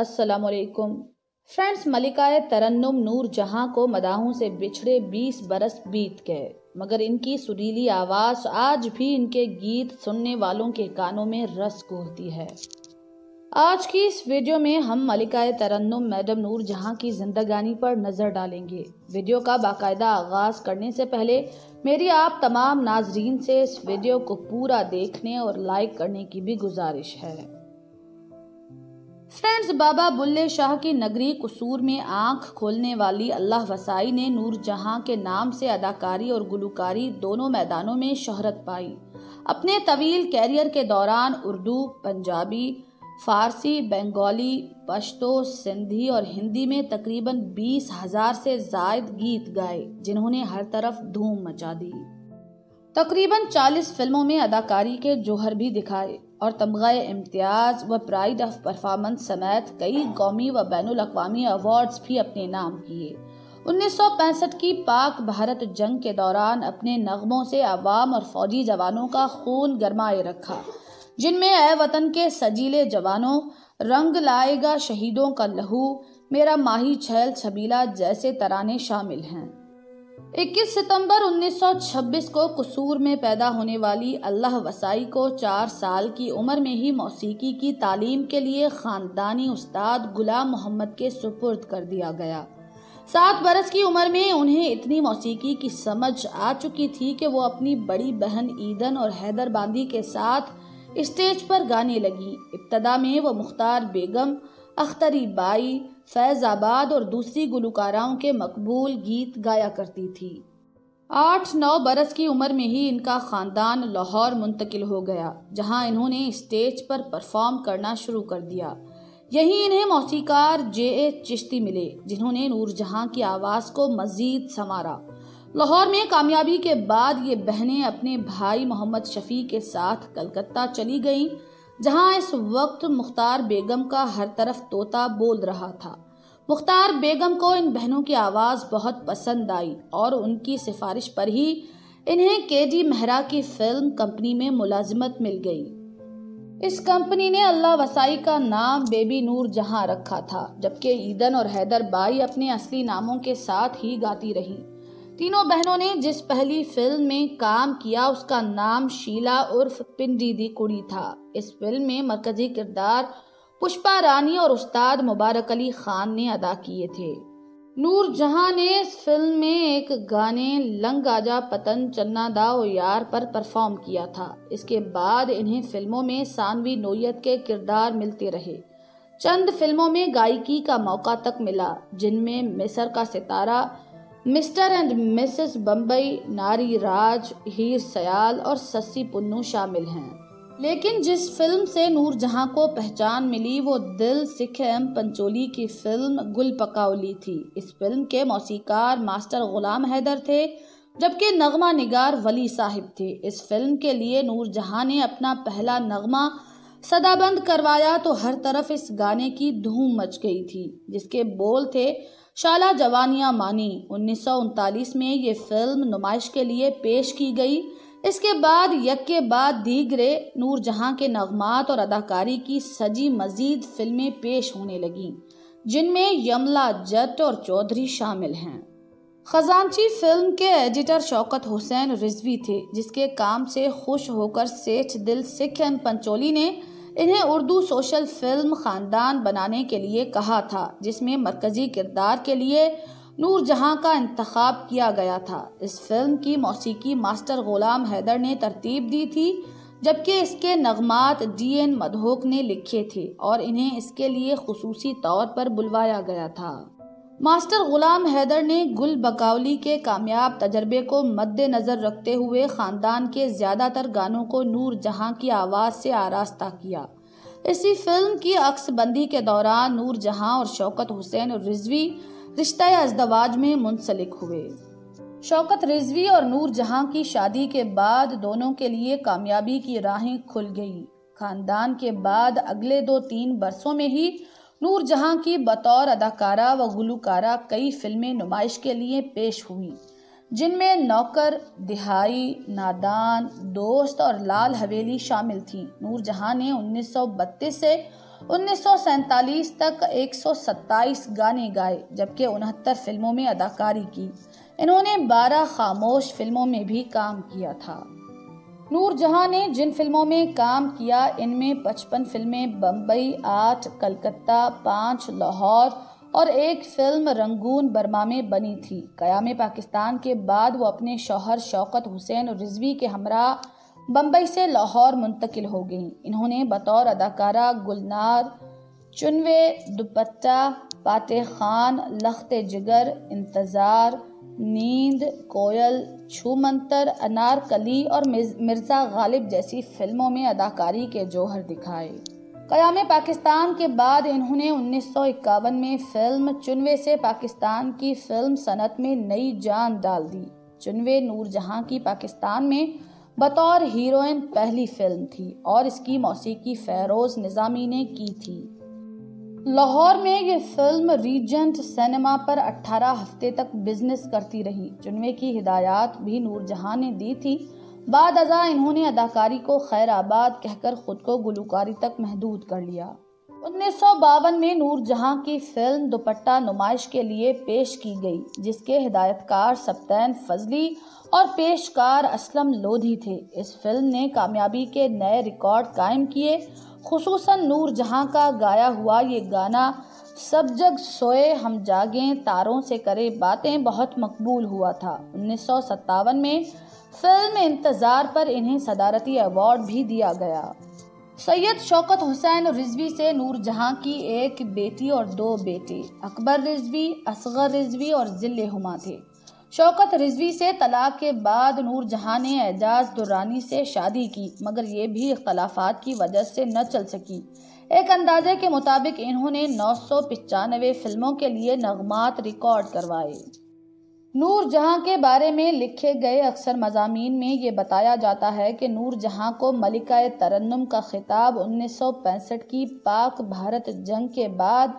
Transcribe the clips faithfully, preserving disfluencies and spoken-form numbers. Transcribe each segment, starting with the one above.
अस्सलाम वालेकुम फ्रेंड्स। मलिकाए तरन्नुम नूर जहां को मदाहों से बिछड़े बीस बरस बीत गए, मगर इनकी सुरीली आवाज़ आज भी इनके गीत सुनने वालों के कानों में रस घोलती है। आज की इस वीडियो में हम मलिकाए तरन्नुम मैडम नूर जहां की जिंदगानी पर नज़र डालेंगे। वीडियो का बाकायदा आगाज़ करने से पहले मेरी आप तमाम नाजरीन से इस वीडियो को पूरा देखने और लाइक करने की भी गुजारिश है। फ्रेंड्स, बाबा बुल्ले शाह की नगरी कसूर में आंख खोलने वाली अल्लाह वसाई ने नूर जहां के नाम से अदाकारी और गुलकारी दोनों मैदानों में शोहरत पाई। अपने तवील कैरियर के दौरान उर्दू, पंजाबी, फारसी, बंगाली, पश्तो, सिंधी और हिंदी में तकरीबन बीस हजार से जायद गीत गाए, जिन्होंने हर तरफ धूम मचा दी। तकरीबन चालीस फिल्मों में अदाकारी के जोहर भी दिखाए और तमगाए इम्तियाज़ व प्राइड ऑफ परफॉर्मेंस समेत कई कौमी व बैनुल अक्वामी अवार्ड्स भी अपने नाम किए। उन्नीस सौ पैंसठ की पाक भारत जंग के दौरान अपने नगमों से आवाम और फौजी जवानों का खून गरमाए रखा, जिनमें ऐ वतन के सजीले जवानों, रंग लाएगा शहीदों का लहू, मेरा माही छैल छबीला जैसे तराने शामिल हैं। इक्कीस सितंबर उन्नीस सौ छब्बीस को कसूर में पैदा होने वाली अल्लाह वसाई को चार साल की उम्र में ही मौसीकी की तालीम के लिए ख़ानदानी उस्ताद गुलाम मोहम्मद के सुपुर्द कर दिया गया। सात बरस की उम्र में उन्हें इतनी मौसीकी की समझ आ चुकी थी कि वो अपनी बड़ी बहन ईदन और हैदर बांदी के साथ स्टेज पर गाने लगी। इब्तदा में वो मुख्तार बेगम, अखतरी बाई फैज़ाबाद और दूसरी गुलकाराओं के मकबूल गीत गाया करती थी। आठ नौ बरस की उम्र में ही इनका ख़ानदान लाहौर मुंतकिल हो गया, जहां इन्होंने स्टेज पर परफॉर्म करना शुरू कर दिया। यहीं इन्हें मौसीकार जे ए चिश्ती मिले, जिन्होंने नूर जहां की आवाज़ को मज़ीद संवारा। लाहौर में कामयाबी के बाद ये बहनें अपने भाई मोहम्मद शफ़ी के साथ कलकत्ता चली गईं, जहां इस वक्त मुख्तार बेगम का हर तरफ तोता बोल रहा था। मुख्तार बेगम को इन बहनों की आवाज़ बहुत पसंद आई और उनकी सिफारिश पर ही इन्हें केजी मेहरा की फिल्म कंपनी में मुलाजिमत मिल गई। इस कंपनी ने अल्लाह वसाई का नाम बेबी नूर जहां रखा था, जबकि ईदन और हैदर बाई अपने असली नामों के साथ ही गाती रहीं। तीनों बहनों ने जिस पहली फिल्म में काम किया उसका नाम शीला उर्फ पिंडी दी कुड़ी था। इस फिल्म में मरकजी किरदार पुष्पा रानी और उस्ताद मुबारक अली खान ने अदा किए थे। नूर जहां ने इस फिल्म में एक गाने लंग आजा पतन चन्ना दाओ यार पर परफॉर्म किया था। इसके बाद इन्हें फिल्मों में सानवी नोयत के किरदार मिलते रहे। चंद फिल्मों में गायकी का मौका तक मिला, जिनमें मिस्र का Sitara, Mr and Mrs Bombay, Nari Raj, हीर सयाल और सस्सी पुन्नू शामिल हैं। लेकिन जिस फिल्म से नूर जहां को पहचान मिली वो दिल सिख पंचोली की फिल्म गुल बकावली थी। इस फिल्म के मौसीकार मास्टर गुलाम हैदर थे, जबकि नगमा निगार वली साहिब थे। इस फिल्म के लिए नूर जहां ने अपना पहला नगमा सदाबंद करवाया तो हर तरफ इस गाने की धूम मच गई थी, जिसके बोल थे शाला जवानियां मानी। उन्नीस सौ उनतालीस में ये फिल्म नुमाइश के लिए पेश की गई। इसके बाद यक्के बाद दीगरे नूर जहां के नगमात और अदाकारी की सजी मजीद फिल्में पेश होने लगीं, जिनमें यमला जट और चौधरी शामिल हैं। खजांची फिल्म के एडिटर शौकत हुसैन रिजवी थे, जिसके काम से खुश होकर सेठ दिल सिख पंचोली ने इन्हें उर्दू सोशल फिल्म ख़ानदान बनाने के लिए कहा था, जिसमें मरकज़ी किरदार के लिए नूर जहां का इंतखाब किया गया था। इस फिल्म की मौसीकी मास्टर गुलाम हैदर ने तरतीब दी थी, जबकि इसके नगमात डीएन मधोक ने लिखे थे और इन्हें इसके लिए खुसूसी तौर पर बुलवाया गया था। मास्टर गुलाम हैदर ने गुल बकावली के कामयाब तजर्बे को मद्देनज़र रखते हुए ख़ानदान के ज़्यादातर गानों को नूर जहां की आवाज़ से आरास्ता किया। इसी फिल्म की अक्सबंदी के दौरान नूर जहां और शौकत हुसैन रिजवी रिश्ता अज़दवाज में मुंसलिक हुए। शौकत रिजवी और नूर जहां की शादी के बाद दोनों के लिए कामयाबी की राहें खुल गईं। ख़ानदान के बाद अगले दो तीन बरसों में ही नूर जहां की बतौर अदाकारा व गुलकारा कई फिल्में नुमाइश के लिए पेश हुई, जिनमें नौकर, दिहाई, नादान, दोस्त और लाल हवेली शामिल थी। नूर जहां ने उन्नीस सौ बत्तीस से उन्नीस सौ सैंतालीस तक एक सौ सत्ताईस गाने गाए जबकि उनहत्तर फिल्मों में अदाकारी की। इन्होंने बारह खामोश फिल्मों में भी काम किया था। नूर जहां ने जिन फिल्मों में काम किया इनमें पचपन फिल्में बम्बई, आठ कलकत्ता, पाँच लाहौर और एक फिल्म रंगून बर्मा में बनी थी। कयाम पाकिस्तान के बाद वो अपने शौहर शौकत हुसैन रिजवी के हमरा बम्बई से लाहौर मुंतकिल हो गई। इन्होंने बतौर अदाकारा गुलनार, चुनवे दुपट्टा, पाते खान, लखते जिगर, इंतज़ार, नींद, कोयल, छूमंतर, अनारकली और मिर्ज़ा गालिब जैसी फिल्मों में अदाकारी के जोहर दिखाए। क़याम पाकिस्तान के बाद इन्होंने उन्नीस सौ इक्यावन में फिल्म चुनवे से पाकिस्तान की फिल्म सनत में नई जान डाल दी। चुनवे नूर जहां की पाकिस्तान में बतौर हीरोइन पहली फिल्म थी और इसकी मौसीकी फैरोज़ निज़ामी ने की थी। लाहौर में ये फिल्म रीजेंट सिनेमा पर अठारह हफ्ते तक बिजनेस करती रही। चुनवे की हिदायत भी नूर जहां ने दी थी। बाद अज़ा इन्होंने अदाकारी को खैर आबाद कहकर ख़ुद को गुलकारी तक महदूद कर लिया। उन्नीस सौ बावन में नूर जहां की फिल्म दुपट्टा नुमाइश के लिए पेश की गई जिसके हिदायतकार सप्तान फजली और पेशकार असलम लोधी थे। इस फिल्म ने कामयाबी के नए रिकॉर्ड कायम किए। खुसूसन नूर जहां का गाया हुआ ये गाना सब जग सोए हम जागें, तारों से करे बातें बहुत मकबूल हुआ था। उन्नीस सौ सत्तावन में फिल्म इंतज़ार पर इन्हें सदारती अवार्ड भी दिया गया। सैयद शौकत हुसैन रिजवी से नूर जहां की एक बेटी और दो बेटे अकबर रिजवी, असगर रिजवी और जिल्ले हुमा थे। शौकत रिजवी से तलाक के बाद नूर जहां ने एजाज़ दुरानी से शादी की मगर ये भी इख्तलाफात की वजह से न चल सकी। एक अंदाजे के मुताबिक इन्होंने नौ सौ पचानवे फिल्मों के लिए नगमात रिकॉर्ड करवाए। नूर जहां के बारे में लिखे गए अक्सर मज़ामीन में ये बताया जाता है कि नूर जहां को मलिकाए तरन्नुम का खिताब उन्नीस सौ पैंसठ की पाक भारत जंग के बाद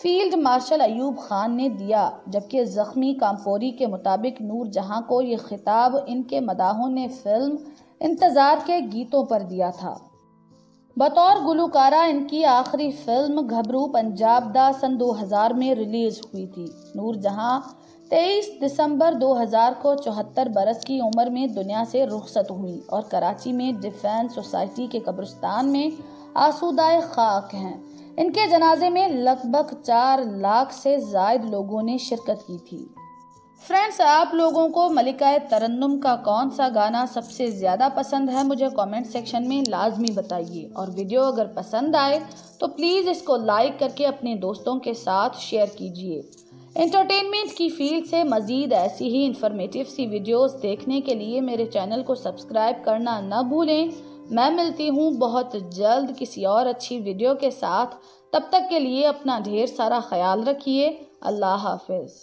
फील्ड मार्शल अयूब खान ने दिया जबकि ज़ख्मी कामपोरी के मुताबिक नूर जहां को ये खिताब इनके मदाहों ने फिल्म इंतज़ार के गीतों पर दिया था। बतौर गुलकारा इनकी आखिरी फिल्म घबरू पंजाब दा सन दो हज़ार में रिलीज़ हुई थी। नूर जहां तेईस दिसंबर दो हज़ार को चौहत्तर बरस की उम्र में दुनिया से रुखसत हुई और कराची में डिफेंस सोसाइटी के कब्रिस्तान में आसूदाए खाक हैं। इनके जनाजे में लगभग चार लाख से ज़ायद लोगों ने शिरकत की थी। फ्रेंड्स, आप लोगों को मलिकाए तरन्नुम का कौन सा गाना सबसे ज़्यादा पसंद है मुझे कमेंट सेक्शन में लाजमी बताइए और वीडियो अगर पसंद आए तो प्लीज़ इसको लाइक करके अपने दोस्तों के साथ शेयर कीजिए। एंटरटेनमेंट की फील्ड से मज़ीद ऐसी ही इंफॉर्मेटिव सी वीडियोस देखने के लिए मेरे चैनल को सब्सक्राइब करना ना भूलें। मैं मिलती हूँ बहुत जल्द किसी और अच्छी वीडियो के साथ। तब तक के लिए अपना ढेर सारा ख्याल रखिए। अल्लाह हाफिज़।